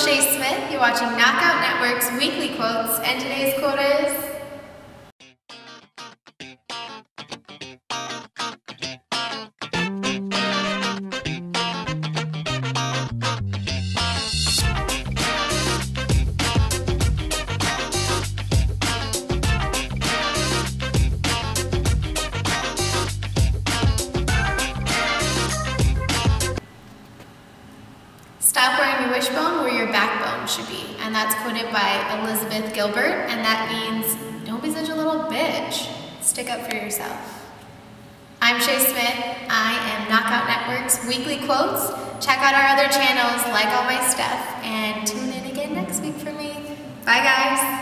host Shea Smith. You're watching Knockout Networks Weekly Quotes, and today's quote is: Stop wearing your wishbone where your backbone should be. And that's quoted by Elizabeth Gilbert, and that means don't be such a little bitch. Stick up for yourself. I'm Shea Smith. I am Knockout Network's Weekly Quotes. Check out our other channels, like all my stuff, and tune in again next week for me. Bye, guys.